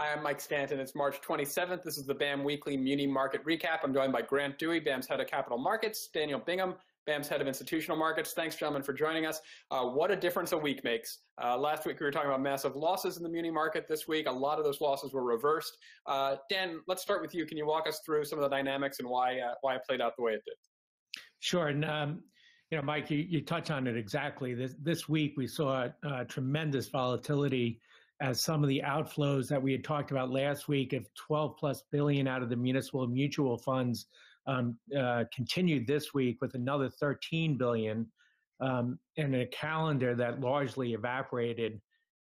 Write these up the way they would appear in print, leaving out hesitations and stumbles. Hi, I'm Mike Stanton. It's March 27th. This is the BAM Weekly Muni Market Recap. I'm joined by Grant Dewey, BAM's Head of Capital Markets, Daniel Bingham, BAM's Head of Institutional Markets. Thanks, gentlemen, for joining us. What a difference a week makes. Last week, we were talking about massive losses in the muni market. This week, a lot of those losses were reversed. Dan, let's start with you. Can you walk us through some of the dynamics and why it played out the way it did? Sure. And, you know, Mike, you touch on it exactly. This week, we saw tremendous volatility as some of the outflows that we had talked about last week of 12+ billion out of the municipal mutual funds continued this week with another 13 billion and a calendar that largely evaporated.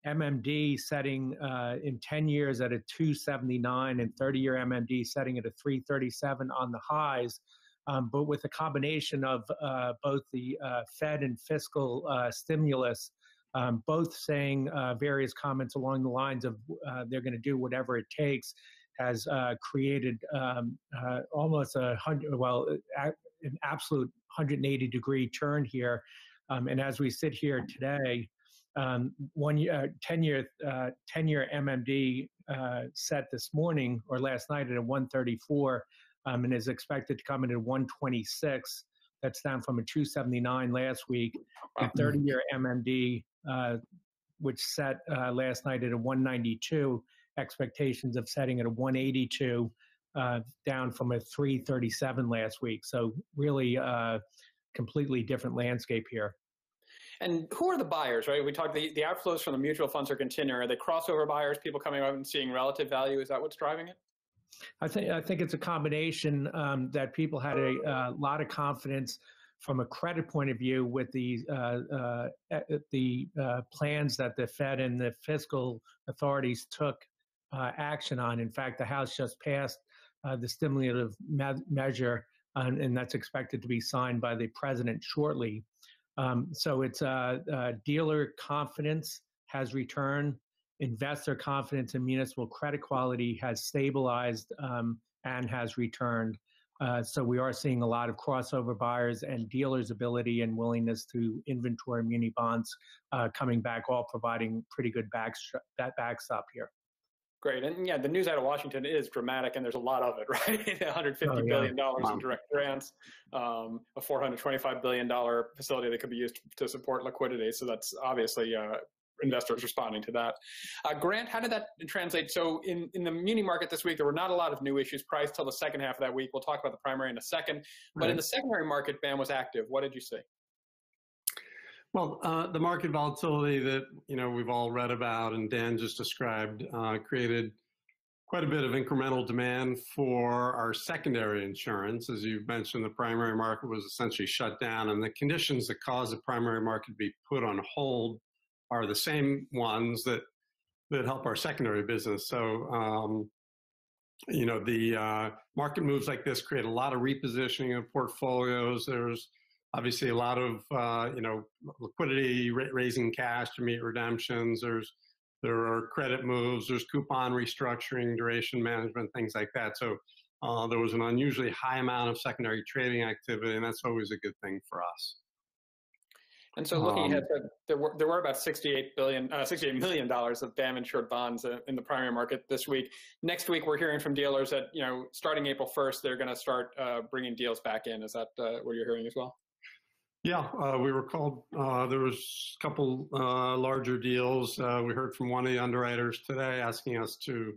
MMD setting in 10 years at a 279 and 30-year MMD setting at a 337 on the highs, but with a combination of both the Fed and fiscal stimulus, both saying various comments along the lines of they're going to do whatever it takes, has created almost an absolute 180-degree turn here. And as we sit here today, 10-year MMD set this morning or last night at a 134 and is expected to come in at 126. That's down from a 279 last week. A 30-year MMD, which set last night at a 192, expectations of setting at a 182, down from a 337 last week. So really completely different landscape here. And who are the buyers, right? We talked the outflows from the mutual funds are continuing. Are they crossover buyers, people coming out and seeing relative value? Is that what's driving it? I think it's a combination that people had a lot of confidence from a credit point of view with the plans that the Fed and the fiscal authorities took action on. In fact, the House just passed the stimulative measure, and that's expected to be signed by the president shortly. So it's dealer confidence has returned. Investor confidence in municipal credit quality has stabilized and has returned. So we are seeing a lot of crossover buyers and dealers' ability and willingness to inventory muni bonds coming back, all providing pretty good backstop here. Great. And yeah, the news out of Washington is dramatic, and there's a lot of it, right? $150 billion in direct grants, a $425 billion facility that could be used to support liquidity. So that's obviously investors responding to that. Grant, how did that translate? So in the muni market this week, there were not a lot of new issues priced till the second half of that week. We'll talk about the primary in a second. But in the secondary market, BAM was active. What did you see? Well, the market volatility that we've all read about and Dan just described created quite a bit of incremental demand for our secondary insurance. As you've mentioned, the primary market was essentially shut down, and the conditions that caused the primary market to be put on hold are the same ones that help our secondary business. So, the market moves like this create a lot of repositioning of portfolios. There's obviously a lot of, liquidity, raising cash to meet redemptions. There are credit moves, there's coupon restructuring, duration management, things like that. So there was an unusually high amount of secondary trading activity, and that's always a good thing for us. And so looking at that, there were about $68 million of BAM insured bonds in the primary market this week. Next week, we're hearing from dealers that, starting April 1st, they're going to start bringing deals back in. Is that what you're hearing as well? Yeah, we were called. There was a couple larger deals. We heard from one of the underwriters today asking us to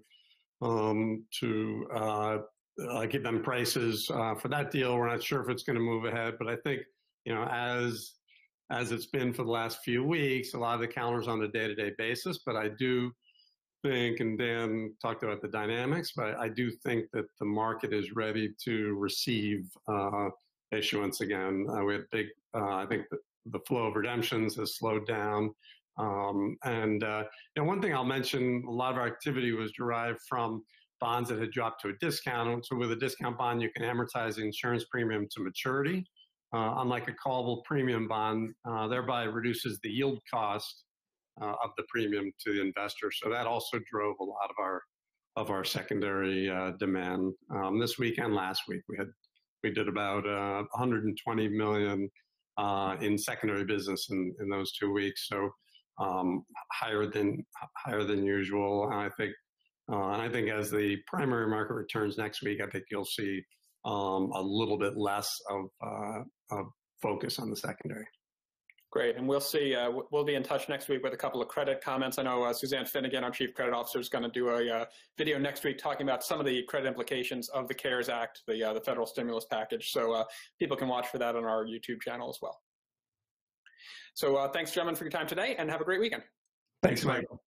give them prices for that deal. We're not sure if it's going to move ahead, but I think, as it's been for the last few weeks, a lot of the calendars on a day-to-day basis, but I do think, and Dan talked about the dynamics, but I do think that the market is ready to receive issuance again. We had big, I think the flow of redemptions has slowed down. One thing I'll mention, a lot of our activity was derived from bonds that had dropped to a discount. So with a discount bond, you can amortize the insurance premium to maturity. Unlike a callable premium bond, thereby reduces the yield cost of the premium to the investor. So that also drove a lot of our secondary demand this week and last week. We did about 120 million in secondary business in those 2 weeks. So higher than usual. And I think And I think as the primary market returns next week, I think you'll see a little bit less of focus on the secondary. Great, and we'll see. We'll be in touch next week with a couple of credit comments. I know Suzanne Finnegan, our Chief Credit Officer, is going to do a video next week talking about some of the credit implications of the CARES Act, the federal stimulus package. So people can watch for that on our YouTube channel as well. So thanks, gentlemen, for your time today, and have a great weekend. Thanks, Michael.